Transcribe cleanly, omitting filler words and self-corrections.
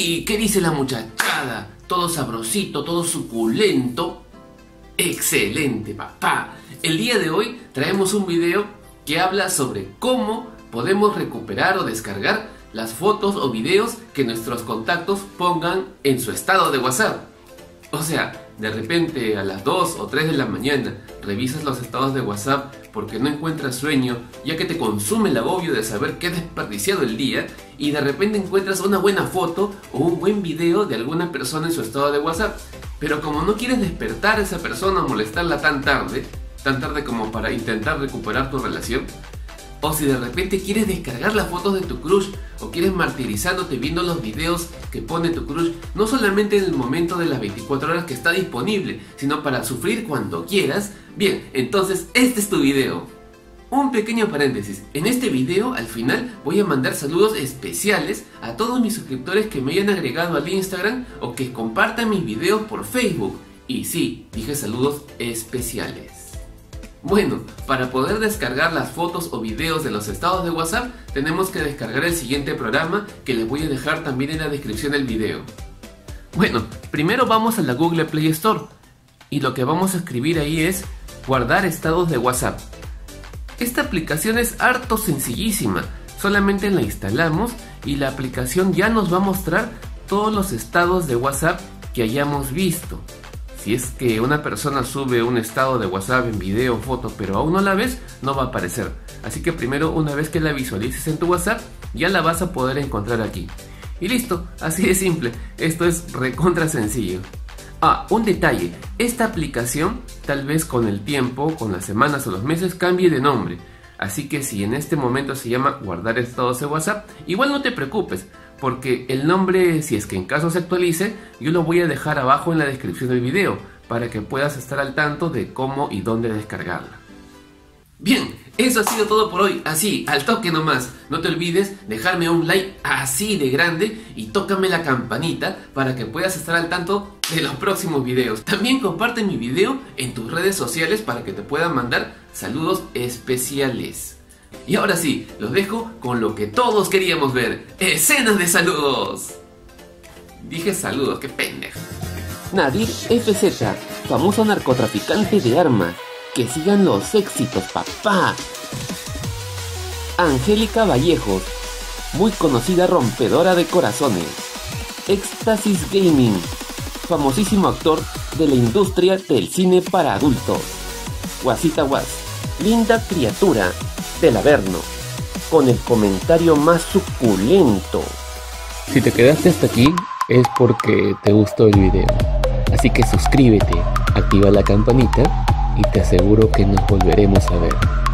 Sí, ¿qué dice la muchachada? Todo sabrosito, todo suculento. Excelente, papá. El día de hoy traemos un video que habla sobre cómo podemos recuperar o descargar las fotos o videos que nuestros contactos pongan en su estado de WhatsApp. O sea, de repente a las 2 o 3 de la mañana revisas los estados de WhatsApp porque no encuentras sueño, ya que te consume el agobio de saber que has desperdiciado el día, y de repente encuentras una buena foto o un buen video de alguna persona en su estado de WhatsApp. Pero como no quieres despertar a esa persona o molestarla tan tarde como para intentar recuperar tu relación, o si de repente quieres descargar las fotos de tu crush o quieres martirizándote viendo los videos que pone tu crush, no solamente en el momento de las 24 horas que está disponible, sino para sufrir cuando quieras. Bien, entonces este es tu video. Un pequeño paréntesis, en este video al final voy a mandar saludos especiales a todos mis suscriptores que me hayan agregado al Instagram o que compartan mis videos por Facebook. Y sí, dije saludos especiales. Bueno, para poder descargar las fotos o videos de los estados de WhatsApp, tenemos que descargar el siguiente programa que les voy a dejar también en la descripción del video. Bueno, primero vamos a la Google Play Store y lo que vamos a escribir ahí es guardar estados de WhatsApp. Esta aplicación es harto sencillísima, solamente la instalamos y la aplicación ya nos va a mostrar todos los estados de WhatsApp que hayamos visto. Si es que una persona sube un estado de WhatsApp en video o foto, pero aún no la ves, no va a aparecer. Así que primero, una vez que la visualices en tu WhatsApp, ya la vas a poder encontrar aquí. Y listo, así de simple. Esto es recontra sencillo. Ah, un detalle. Esta aplicación, tal vez con el tiempo, con las semanas o los meses, cambie de nombre. Así que si en este momento se llama guardar estados de WhatsApp, igual no te preocupes, porque el nombre, si es que en caso se actualice, yo lo voy a dejar abajo en la descripción del video, para que puedas estar al tanto de cómo y dónde descargarla. Bien, eso ha sido todo por hoy, así, al toque nomás. No te olvides dejarme un like así de grande y tócame la campanita para que puedas estar al tanto de los próximos videos. También comparte mi video en tus redes sociales para que te puedan mandar saludos especiales. Y ahora sí, los dejo con lo que todos queríamos ver: escenas de saludos. Dije saludos, qué pendejo. Nadir FZ, famoso narcotraficante de armas. Que sigan los éxitos, papá. Angélica Vallejo, muy conocida rompedora de corazones. Éxtasis Gaming, famosísimo actor de la industria del cine para adultos. Wasita Was, linda criatura del Averno, con el comentario más suculento. Si te quedaste hasta aquí es porque te gustó el video, así que suscríbete, activa la campanita y te aseguro que nos volveremos a ver.